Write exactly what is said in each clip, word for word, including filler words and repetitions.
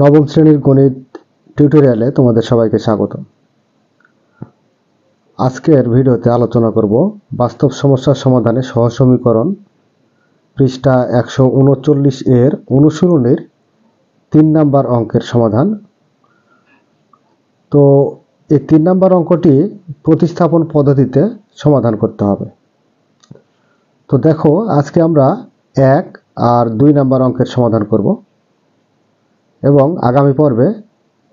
নবম শ্রেণীর গণিত টিউটোরিয়ালে তোমাদের সবাইকে স্বাগত। আজকের ভিডিওতে আলোচনা করব বাস্তব সমস্যার সমাধানে সহজ সমীকরণ পৃষ্ঠা একশো উনচল্লিশ এর অনুশীলনীর তিন নাম্বার অঙ্কের সমাধান। তো এই তিন নাম্বার অঙ্কটি প্রতিস্থাপন পদ্ধতিতে সমাধান করতে হবে। তো দেখো, আজকে আমরা এক আর দুই নাম্বার অঙ্কের সমাধান করব এবং আগামী পর্বে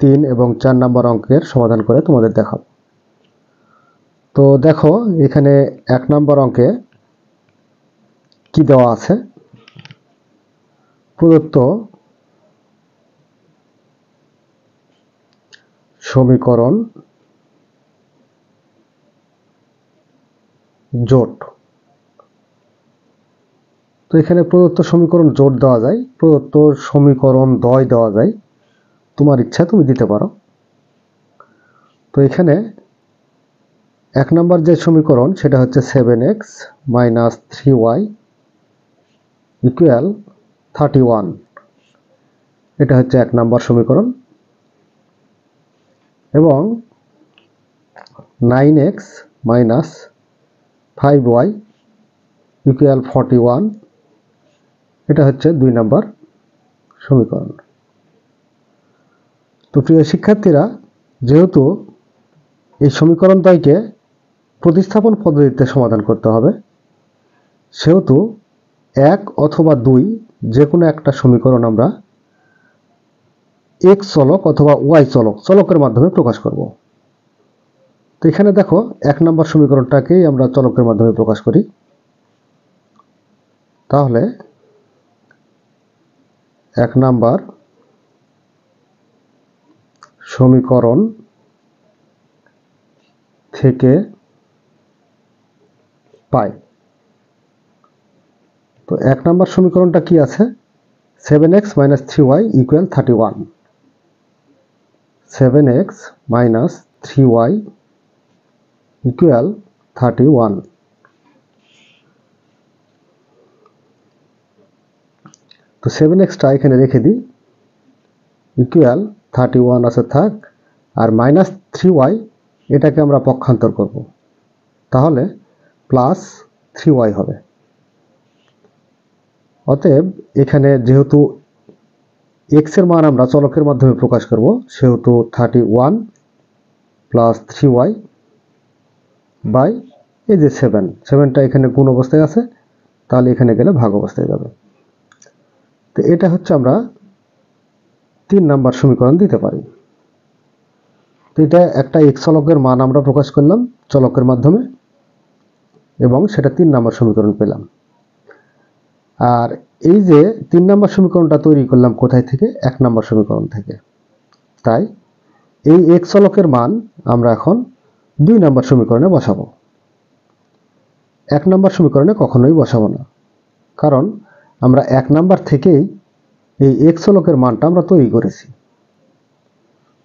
তিন এবং চার নাম্বার অঙ্কের সমাধান করে তোমাদের দেখাব। তো দেখো, এখানে এক নাম্বার অঙ্কে কি দেওয়া আছে, প্রদত্ত সমীকরণ জোট। তো এখানে প্রদত্ত সমীকরণ জোট দেওয়া যায়, প্রদত্ত সমীকরণ দ্বয় দেওয়া যায়, তোমার ইচ্ছা তুমি দিতে পারো। তো এখানে এক নম্বর যে সমীকরণ সেটা হচ্ছে seven x minus three y equal thirty one, এটা হচ্ছে এক নম্বর সমীকরণ। এবং nine x minus five y equal forty one, এটা হচ্ছে দুই নম্বর সমীকরণ। তো প্রিয় শিক্ষার্থীরা, যেহেতু এই সমীকরণটাকে প্রতিস্থাপন পদ্ধতিতে সমাধান করতে হবে, সেহেতু এক অথবা দুই যে কোনো একটা সমীকরণ আমরা এক্স চলক অথবা ওয়াই চলক চলকের মাধ্যমে প্রকাশ করব। তো এখানে দেখো, এক নম্বর সমীকরণটাকেই আমরা চলকের মাধ্যমে প্রকাশ করি। তাহলে এক নম্বর সমীকরণ থেকে পাই। তো এক নম্বর সমীকরণটা কি আছে, seven x minus three y equal thirty one. Seven x minus three y equal thirty one. তো সেভেন এক্সটা এখানে রেখে দিই, ইকুয়াল থার্টি ওয়ান আছে থাক, আর মাইনাস থ্রি ওয়াই এটাকে আমরা পক্ষান্তর করব, তাহলে প্লাস থ্রি ওয়াই হবে। অতএব এখানে যেহেতু এক্সের মান আমরা চলকের মাধ্যমে প্রকাশ করব, সেহেতু thirty one plus three y by এই যে সেভেন, সেভেনটা এখানে গুণ অবস্থায় আছে, তাহলে এখানে গেলে ভাগ অবস্থায় যাবে। তো এটা হচ্ছে আমরা তিন নাম্বার সমীকরণ দিতে পারি। তো এটা একটা এক্স চলকের মান আমরা প্রকাশ করলাম চলকের মাধ্যমে এবং সেটা তিন নাম্বার সমীকরণ পেলাম। আর এই যে তিন নাম্বার সমীকরণটা তৈরি করলাম কোথায় থেকে, এক নাম্বার সমীকরণ থেকে। তাই এই এক্স চলকের মান আমরা এখন দুই নাম্বার সমীকরণে বসাবো, এক নাম্বার সমীকরণে কখনোই বসাবো না, কারণ আমরা এক নাম্বার থেকেই এই এক্স চলকের মানটা আমরা তৈরি করেছি।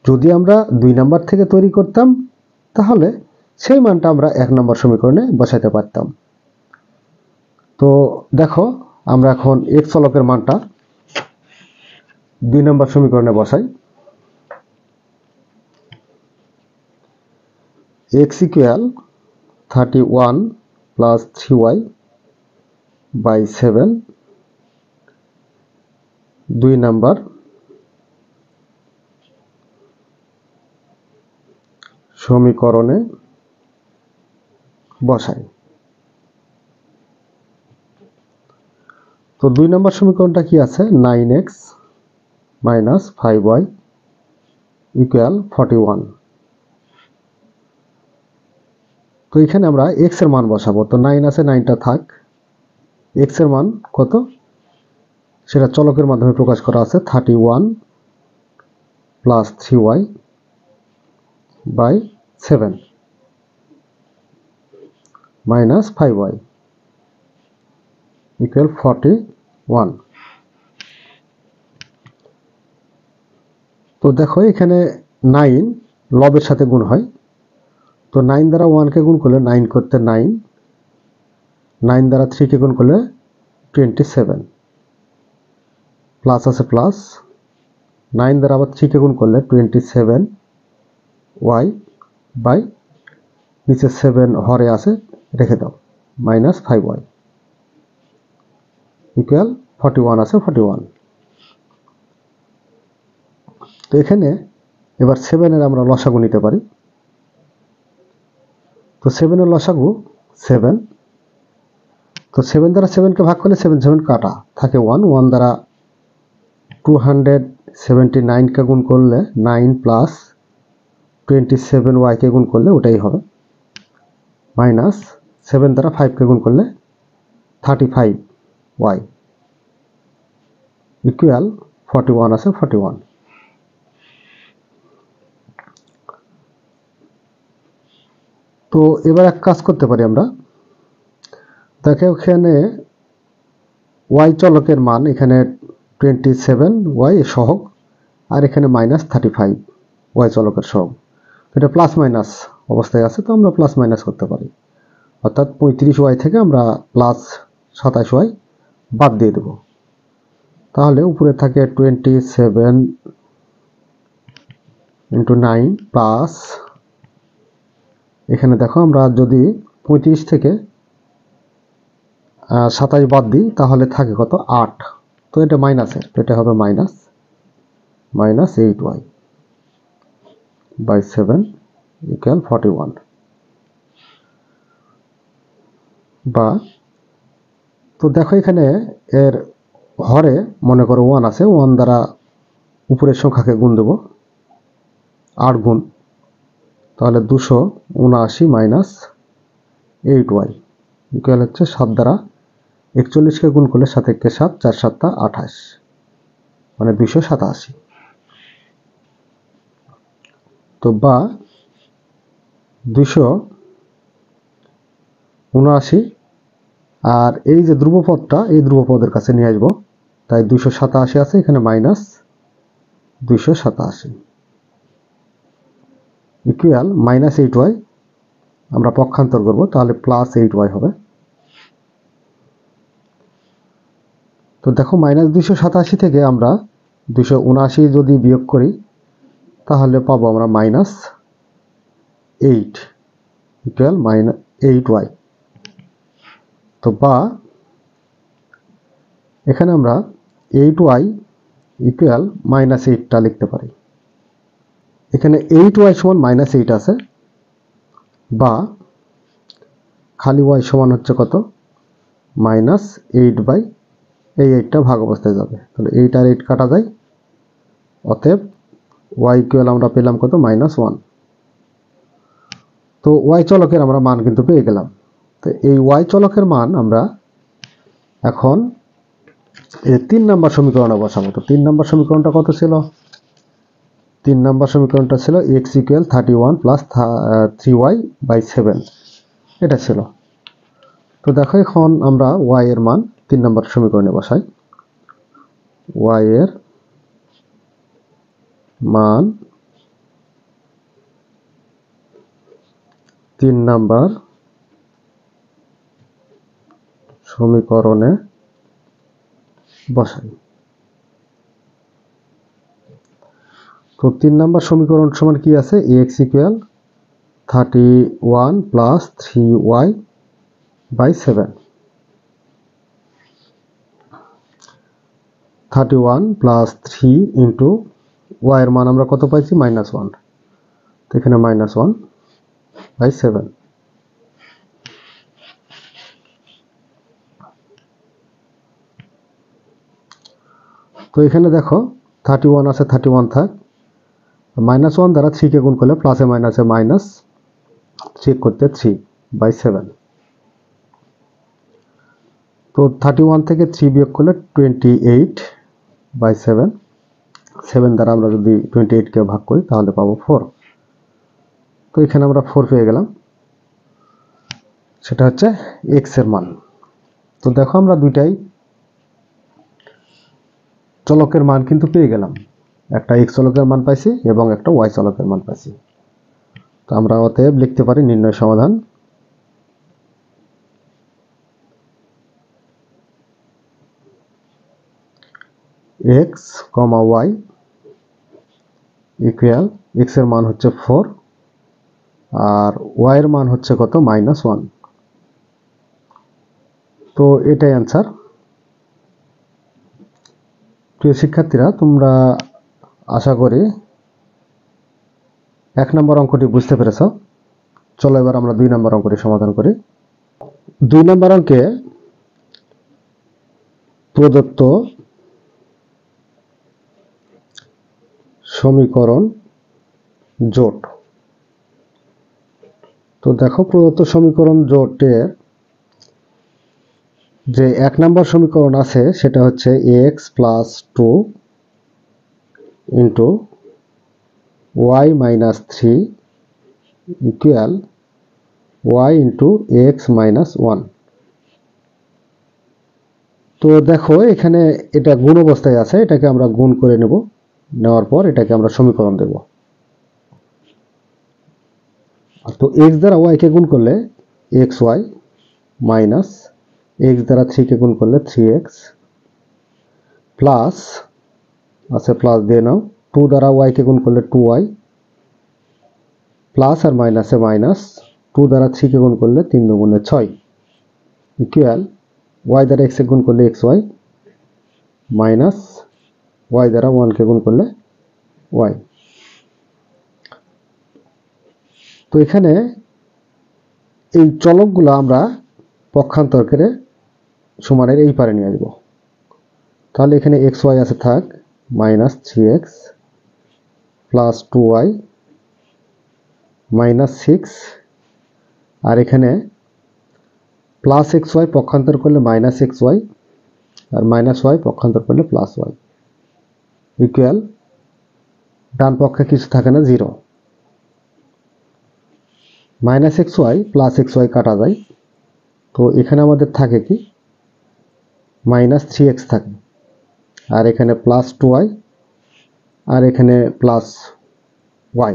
যদি আমরা দুই নাম্বার থেকে তৈরি করতাম তাহলে সেই মানটা আমরা এক নাম্বার সমীকরণে বসাতে পারতাম। তো দেখো, আমরা এখন এক্স চলকের মানটা দুই নাম্বার সমীকরণে বসাই। X equal thirty one plus three y by seven, দুই নাম্বার সমীকরণে বসাই। তো দুই নম্বর সমীকরণটা কি আছে, nine x minus five y equal forty one. তো এখানে আমরা এক্স এর মান বসাবো। তো নাইন আছে, নাইনটা থাক, এক্স এর মান কত সেটা চলকের মাধ্যমে প্রকাশ করা আছে, thirty one plus three y by seven minus five y equal forty one. তো দেখো, এখানে নাইন লবের সাথে গুণ হয়, তো নাইন দ্বারা ওয়ানকে গুণ করলে নাইন করতে নাইন, নাইন দ্বারা থ্রিকে গুণ করলে টোয়েন্টি সেভেন, প্লাস আছে প্লাস, नाइन द्वारा आबार थ्री के गुण कर ले टोटी सेभेन वाई बाई नीचे सेभेन हरे आसे रेखे दाओ minus five y equal forty one आसे फोर्टी वन। तो एखाने एबार सेभेनेर आमरा लसागु निते पारी। तो सेभेनेर लसागु सेभेन। तो सेभेन द्वारा सेभेन के भाग करले सेभेन सेभेन काटा थाके वन वन द्वारा टू हंड्रेड सेवेंटी नाइन के गुण कर ले नाइन प्लस टोटी सेभेन वाई के गुण कर ले ओटाई होबे माइनस सेभेन द्वारा फाइव के गुण कर ले thirty five y equal forty one आसे फोर्टी वन। तो एबार एक काज करते पारी आमरा देखो एखाने वाई चलकेर मान एखाने टोटी सेभेन वाई सहग और एखाने माइनस थार्टी फाइव वाई चलकेर सहग तो एटा प्लस माइनस अवस्थाय आछे। तो आमरा प्लस माइनस करते पारी अर्थात पैंतीस वाई थेके आमरा प्लस सत्ताईस वाई बाद दिए देब ताहले उपरे थाके टोटी सेभेन इंटू नाइन प्लस एखे देखो जदि पैंतीस थेके सत्ताईस बद दी ताहले थाके कत आठ। तो ये माइनसर तो ये होबे minus minus eight y by seven equal forty one बा। तो देखो एखाने एर हरे मने करो वन आछे वन द्वारा ऊपर संख्याके गुण देब आठ गुण ताहले दुशो उनाशी माइनस एट वाई इक्वल हे सात द्वारा एकचल्लिस के गुण कर ले सात एक के सात चार सत्ता आठाश माने दुशो सताशी। तो बा दुशो उनाशी और ये ध्रुवपदा ये ध्रुवपदर काछे निये आसबो ताई दुशो सताशी आछे एखाने माइनस दुशो सताशी इक्ुअल माइनस एट वाई आमरा पक्षान्तर करब ताहले प्लस एट वाई होबे। तो देखो माइनस दुशो सताशी थेके आमरा दुशो उनाशी जदि वियोग करी ताहले पाबो आमरा minus eight equal minus eight y. तो बा एखाने आमरा एट वाई इक्ुअल माइनस एटटा लिखते पारी एखाने एट वाई समान माइनस एट आछे बा खाली वाई समान हच्छे कत माइनस एट बाई एई एटटा भाग अवस्थाय जाबे ताहले एट आर एट काटा जाय अतएव वाई इक्वल आमरा पेलाम कत माइनस वन। तो वाई चलकेर आमरा मान किन्तु पेये गेलाम। तो एई वाई चलकेर मान आमरा एखन एर तीन नम्बर समीकरणे बसाबो। तो तीन नम्बर समीकरणटा कत छिलो तीन नम्बर समीकरणटा छिलो x equal thirty one plus three y by seven एटा छिलो। तो देखो एखन आमरा वाई एर मान तीन नम्बर समीकरणे बसाई वाई एर मान तीन नम्बर समीकरणे बसाई। तो तीन नम्बर समीकरण समान कि आछे x equal thirty one plus three y by seven thirty one plus three into वाइर मान आमरा कत पाइछि माइनस वन तो एखाने माइनस वन बाई सेभेन। तो एखाने देखो थार्टी वन आछे थार्टी वन थाक माइनस वन द्वारा थ्री के गुण कर ले प्लस माइनस माइनस थ्री करते थ्री बाई सेभेन। तो थार्टी वन थे थ्री वियोग कर ले टोटी एट बाई सेभेन सेभेन द्वारा आमरा जदि टोटी एट के भाग करी ताहले पाबो फोर। तो एखाने आमरा फोर पेये गेलाम सेटा होच्छे एक्स एर मान। तो देखो आमरा दुइटाई चलकेर मान किन्तु पेये गेलाम একটা x চলকের মান পাইছি এবং একটা y চলকের মান পাইছি। তো আমরা অতএব লিখতে পারি নির্ণয় সমাধান x, y ইকুয়াল x এর মান হচ্ছে চার আর y এর মান হচ্ছে কত মাইনাস ওয়ান। তো এটাই आंसर। প্রিয় শিক্ষার্থীরা, তোমরা আশা করি এক নম্বর অঙ্কটি বুঝতে পেরেছো। চলো এবার আমরা দুই নম্বর অঙ্কটি সমাধান করি। দুই নম্বর অঙ্কে প্রদত্ত সমীকরণ জোট। তো দেখো, প্রদত্ত সমীকরণ জোটের যে এক নম্বর সমীকরণ আছে সেটা হচ্ছে x plus two into y minus three equal y into x minus one. তো দেখো, এখানে এটা গুণ অবস্থায় আছে, এটাকে আমরা গুণ করে নেব, নেওয়ার পর এটাকে আমরা সমীকরণ দেব। তো x দ্বারা y কে গুণ করলে xy মাইনাস x দ্বারা থ্রি কে গুণ করলে থ্রি এক্স প্লাস আছে, প্লাস দিয়ে নাও, টু দ্বারা y কে গুণ করলে টু ওয়াই প্লাস আর মাইনাসে মাইনাস, টু দ্বারা থ্রি কে গুণ করলে তিন দুগুণে ছয় ইকুয়াল y দ্বারা x কে গুণ করলে xy মাইনাস y দ্বারা ওয়ান কে গুণ করলে y। তো এখানে এই চলকগুলো আমরা পক্ষান্তর করে সমানের এই পারে নিয়ে আসব। তাহলে এখানে এক্স ওয়াই আছে থাক, minus three x plus two Y minus six, আর এখানে প্লাস এক্স ওয়াই পক্ষান্তর করলে মাইনাস এক্স ওয়াই আর মাইনাস ওয়াই পক্ষান্তর করলে প্লাস ওয়াই ইকুয়াল ডান পক্ষে কিছু থাকে না, zero. Minus x Y plus x Y কাটা যায়, তো এখানে আমাদের থাকে কি মাইনাস থ্রি এক্স থাকে, আর এখানে প্লাস টু ওয়াই আর এখানে প্লাস ওয়াই।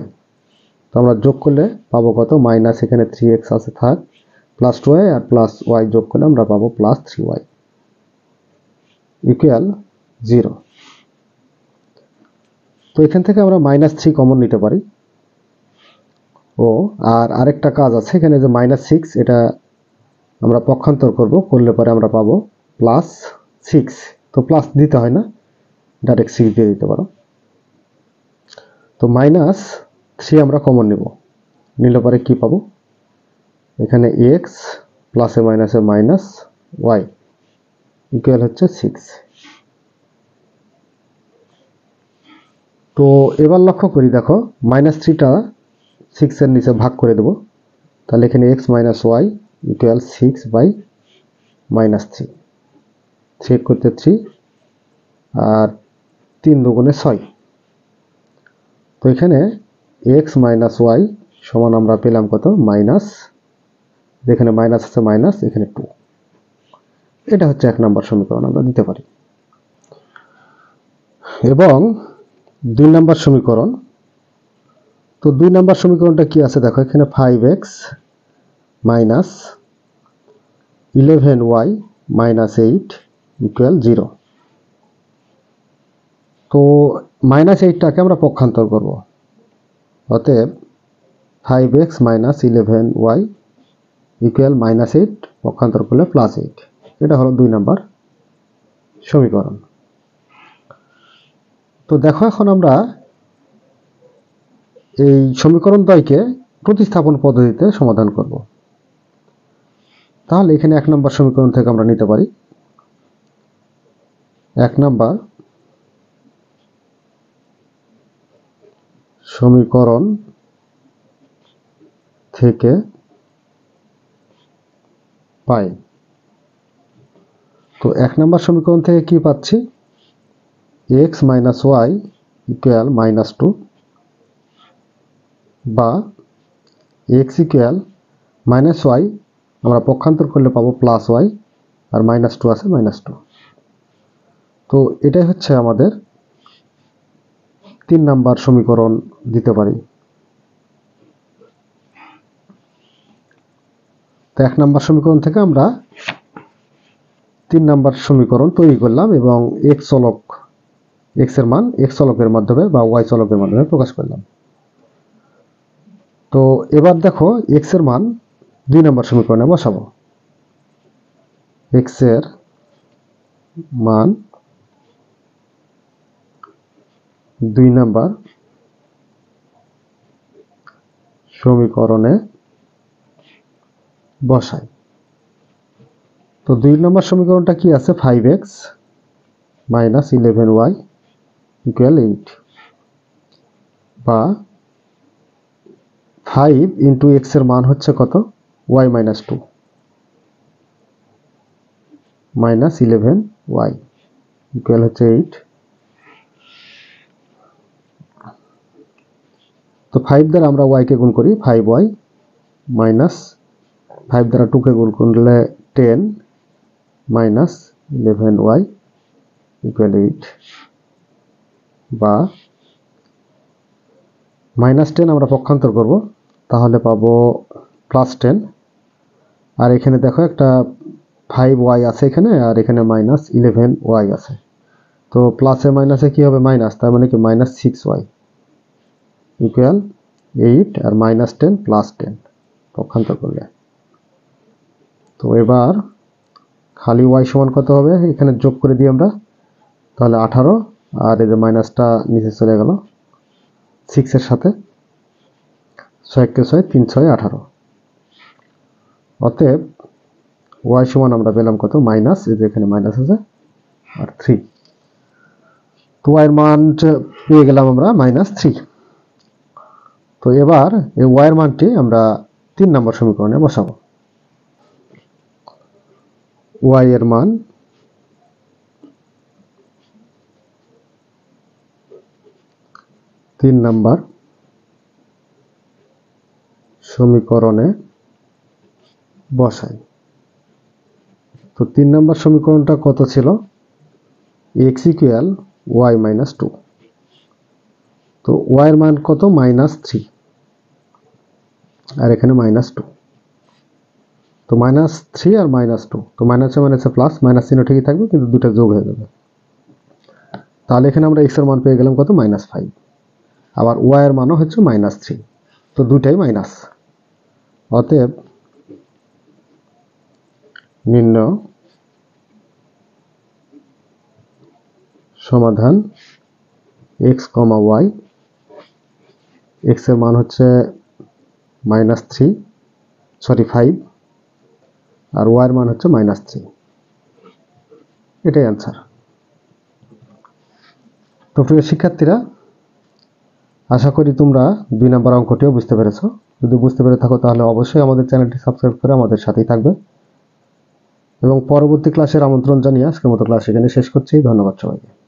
তো আমরা যোগ করলে পাবো কত মাইনাস, এখানে থ্রি এক্স আছে থাক, প্লাস টু ওয়াই আর প্লাস ওয়াই যোগ করলে আমরা পাবো plus three y equal zero. তো এখান থেকে আমরা মাইনাস থ্রি কমন নিতে পারি। ও আর আরেকটা কাজ আছে, এখানে যে মাইনাস সিক্স এটা আমরা পক্ষান্তর করব, করলে পরে আমরা পাবো প্লাস সিক্স। তো প্লাস দিতে হয় না, ডাইরেক্ট সিক্স দিয়ে দিতে পারো। তো মাইনাস থ্রি আমরা কমন নেব, নিলে পরে কী পাবো এখানে এক্স প্লাসে মাইনাসে মাইনাস ওয়াই ইকুয়াল হচ্ছে সিক্স। তো এবার লক্ষ্য করি, দেখো মাইনাস থ্রিটা সিক্সের নিচে ভাগ করে দেবো, তাহলে এখানে x minus y equal six by minus three, three করতে থ্রি আর তিন দুগুণে ছয়। তো এখানে এক্স মাইনাস ওয়াই সমান আমরা পেলাম কত মাইনাস, যেখানে মাইনাস আছে মাইনাস, এখানে টু। এটা হচ্ছে এক নম্বর সমীকরণ আমরা দিতে পারি। এবং দুই নম্বর সমীকরণ, তো দুই নম্বর সমীকরণটা কি আছে দেখো, এখানে five x minus eleven y minus eight equal zero. তো মাইনাস এইটটাকে আমরা পক্ষান্তর করব, অতএব five x minus eleven y equal minus eight পক্ষান্তর করলে প্লাস এইট। এটা হলো দুই নম্বর সমীকরণ। তো দেখো, এখন আমরা এই সমীকরণ দ্বয়কে প্রতিস্থাপন পদ্ধতিতে সমাধান করব। তাহলে এখানে এক নম্বর সমীকরণ থেকে আমরা নিতে পারি, এক নম্বর সমীকরণ থেকে পাই। তো এক নম্বর সমীকরণ থেকে কি পাচ্ছি x minus y equal minus two বা এক্স ইকুয়াল মাইনাস ওয়াই আমরা পক্ষান্তর করলে পাবো প্লাস ওয়াই আর মাইনাস টু আছে মাইনাস টু। তো এটাই হচ্ছে আমাদের তিন নাম্বার সমীকরণ দিতে পারি। তো এক নাম্বার সমীকরণ থেকে আমরা তিন নাম্বার সমীকরণ তৈরি করলাম এবং এক চলক एक्स एर मान एक्स चलकेर माध्यमे बा वाई चलकेर माध्यमे प्रकाश करलाम। तो एबार देखो एक्स एर मान दुई नम्बर समीकरणे बसाबो। एक्स एर मान दुई नम्बर समीकरणे बसाई। तो दुई नम्बर समीकरणटा कि आछे five x minus eleven y equal eight बा फाइव इंटू एक्स एर मान होच्छे कत y minus two minus eleven y equal होच्छे एट। तो फाइव द्वारा आमरा वाई के गुण करी फाइव वाई माइनस फाइव द्वारा टू के गुण करले ten minus eleven y equal eight बा माइनस टेन আমরা পক্ষান্তর করব তাহলে পাবো প্লাস টেন। আর এখানে দেখো একটা ফাইভ ওয়াই আছে এখানে আর এখানে মাইনাস ইলেভেন ওয়াই আছে। তো প্লাসে মাইনাসে কি হবে মাইনাস, তার মানে কি minus six y equal eight আর মাইনাস টেন প্লাস টেন পক্ষান্তর করলে। তো এবার খালি ওয়াই সমান কত হবে এখানে যোগ করে দিই আমরা, তাহলে আঠারো আর এই যে মাইনাসটা নিচে চলে গেল सिक्स एर साथे छय के छय तीन छय अठारो। अतएव वाई समान आमरा पेलाम कत माइनस एई जे एखाने माइनस आछे आर थ्री। तो वाइर मान पेये गेलाम आमरा माइनस थ्री। तो एबार एई वाइर मानटी आमरा तीन नम्बर समीकरणे बसाबो। वाइर मान तीन नम्बर समीकरणे बसाई। तो तीन नम्बर समीकरणटा कत छिलो x equal y minus two. तो वाइर मान कत माइनस थ्री और एखाने माइनस टू। तो माइनस थ्री और माइनस टू तो माइनस माइनस प्लस माइनस चिन्ह ठीक थाकबे किन्तु दुइटा जोग हये जाबे। ताहले एखाने आमरा एक्स एर मान पेये गेलाम कत माइनस फाइव आबार वाइर मानो होच्छे माइनस थ्री। तो दुटाई माइनस अतएव निम्न समाधान एक्स कमा वाई एक्स एर मान होच्छे माइनस थ्री सरि फाइव और वाइर मान होच्छे माइनस थ्री एटाई आंसर। तो प्रिय शिक्षार्थीरा आशा करी तुम्हारा दुई नम्बर अंकटीও বুঝতে পেরেছো। যদি বুঝতে পেরে থাকো তাহলে অবশ্যই আমাদের চ্যানেলটি সাবস্ক্রাইব করে আমাদের সাথেই থাকবে এবং পরবর্তী ক্লাসের আমন্ত্রণ জানিয়ে আজকের মতো ক্লাস এখানে শেষ করছি। ধন্যবাদ সবাইকে।